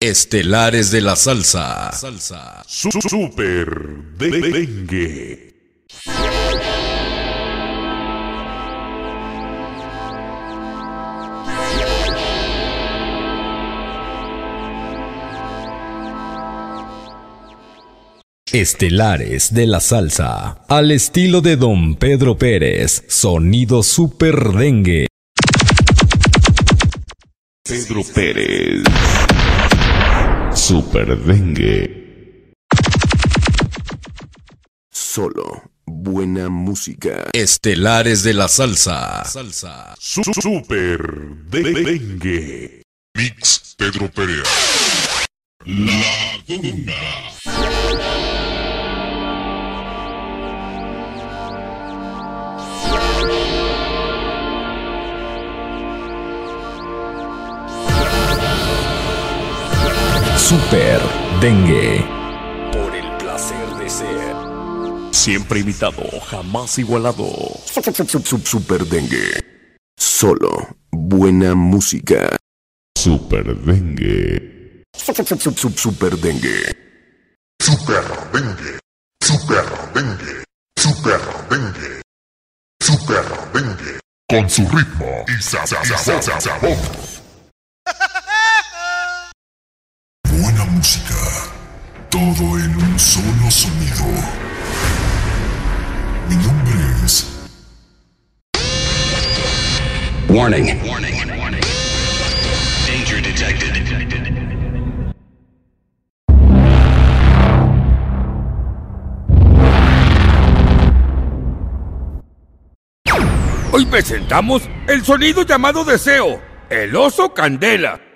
Estelares de la salsa. Super dengue. Estelares de la salsa. Al estilo de Don Pedro Pérez. Sonido super dengue. Pedro Pérez. Super dengue. Solo buena música. Estelares de la salsa. Super dengue. Mix Pedro Pérez. La Duna. Super dengue. Por el placer de ser. Siempre imitado, jamás igualado. Super dengue. Solo buena música. Super dengue. Super dengue. Super dengue. Super dengue. Super dengue. Super dengue. Con su ritmo y sabor. Música, todo en un solo sonido. Mi nombre es... Warning. Danger detected. Hoy presentamos el sonido llamado Deseo, el oso candela.